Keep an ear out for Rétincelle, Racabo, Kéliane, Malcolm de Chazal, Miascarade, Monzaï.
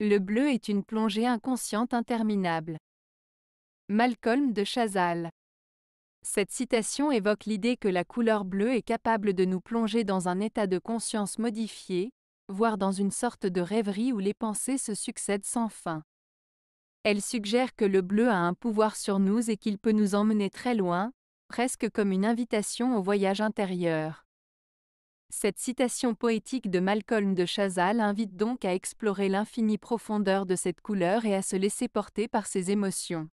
Le bleu est une plongée inconsciente interminable. Malcolm de Chazal. Cette citation évoque l'idée que la couleur bleue est capable de nous plonger dans un état de conscience modifié, voire dans une sorte de rêverie où les pensées se succèdent sans fin. Elle suggère que le bleu a un pouvoir sur nous et qu'il peut nous emmener très loin, presque comme une invitation au voyage intérieur. Cette citation poétique de Malcolm de Chazal invite donc à explorer l'infinie profondeur de cette couleur et à se laisser porter par ses émotions.